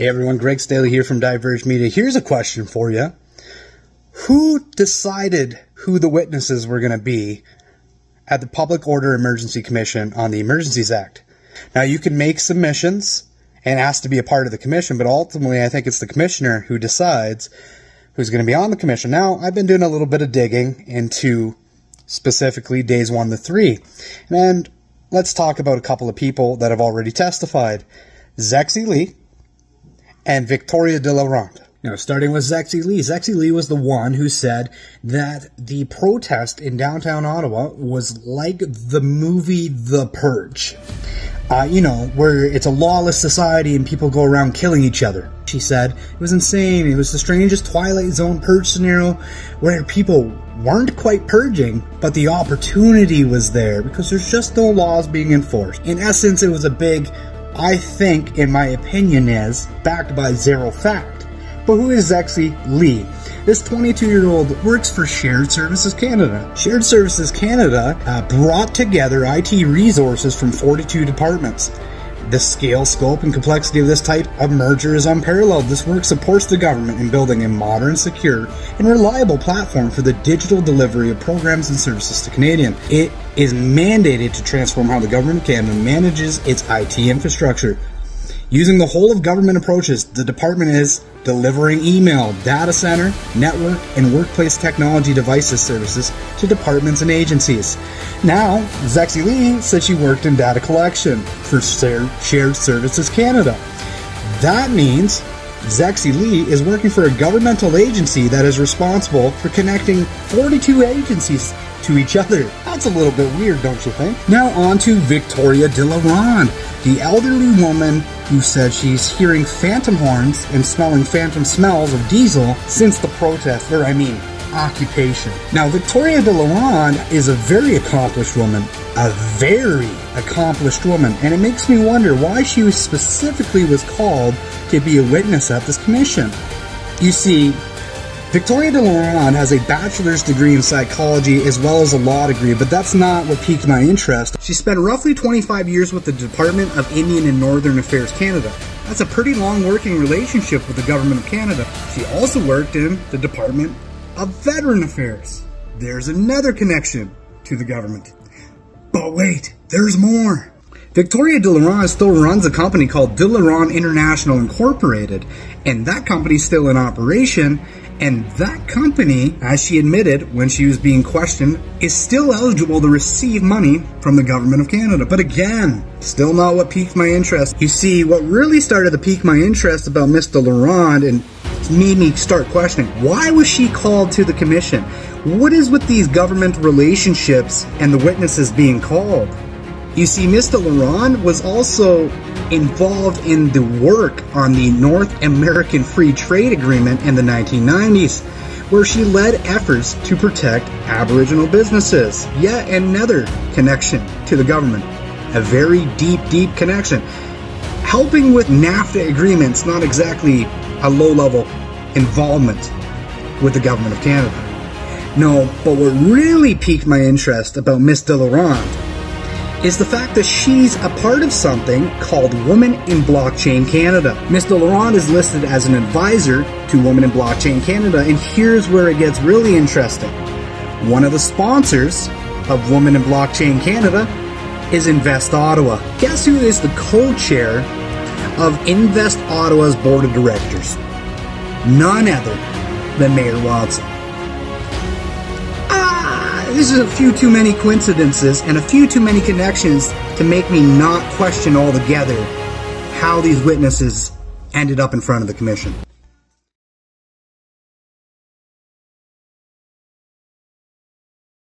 Hey everyone, Greg Staley here from Diverge Media. Here's a question for you. Who decided who the witnesses were going to be at the Public Order Emergency Commission on the Emergencies Act? Now, you can make submissions and ask to be a part of the commission, but ultimately I think it's the commissioner who decides who's going to be on the commission. Now, I've been doing a little bit of digging into specifically days 1 to 3, and let's talk about a couple of people that have already testified. Zexi Li and Victoria de la Ronde. Now, starting with Zexi Li. Zexi Li was the one who said that the protest in downtown Ottawa was like the movie The Purge. You know, where it's a lawless society and people go around killing each other. She said it was insane. It was the strangest Twilight Zone purge scenario where people weren't quite purging, but the opportunity was there because there's just no laws being enforced. In essence, it was a big, I think, in my opinion, is backed by zero fact. But who is Zexi Li? This 22-year-old works for Shared Services Canada. Shared Services Canada brought together IT resources from 42 departments. The scale, scope, and complexity of this type of merger is unparalleled. This work supports the government in building a modern, secure, and reliable platform for the digital delivery of programs and services to Canadians. It is mandated to transform how the Government of Canada manages its IT infrastructure. Using the whole of government approaches, the department is delivering email, data center, network, and workplace technology devices services to departments and agencies. Now, Zexi Li said she worked in data collection for Shared Services Canada. That means Zexi Li is working for a governmental agency that is responsible for connecting 42 agencies to each other. That's a little bit weird, don't you think? Now on to Victoria de la Ronde, the elderly woman who said she's hearing phantom horns and smelling phantom smells of diesel since the protest, or I mean, occupation. Now, Victoria de la Ronde is a very accomplished woman, and it makes me wonder why she specifically was called to be a witness at this commission. You see, Victoria de la Ronde has a bachelor's degree in psychology as well as a law degree, but that's not what piqued my interest. She spent roughly 25 years with the Department of Indian and Northern Affairs Canada. That's a pretty long working relationship with the Government of Canada. She also worked in the Department of Veteran Affairs. There's another connection to the government. But wait, there's more. Victoria de la Ronde still runs a company called Delaron International Incorporated, and that company's still in operation. And that company, as she admitted when she was being questioned, is still eligible to receive money from the Government of Canada. But again, still not what piqued my interest. You see, what really started to pique my interest about Miss de la Ronde and made me start questioning, why was she called to the commission? What is with these government relationships and the witnesses being called? You see, Miss de la Ronde was also involved in the work on the North American Free Trade Agreement in the 1990s, where she led efforts to protect Aboriginal businesses. Yet another connection to the government, a very deep, deep connection. Helping with NAFTA agreements, not exactly a low-level involvement with the Government of Canada. No, but what really piqued my interest about Miss de la Ronde is the fact that she's a part of something called Women in Blockchain Canada. Miss de la Ronde is listed as an advisor to Women in Blockchain Canada, and here's where it gets really interesting. One of the sponsors of Women in Blockchain Canada is Invest Ottawa. Guess who is the co-chair of Invest Ottawa's board of directors? None other than Mayor Watson. This is a few too many coincidences and a few too many connections to make me not question altogether how these witnesses ended up in front of the commission.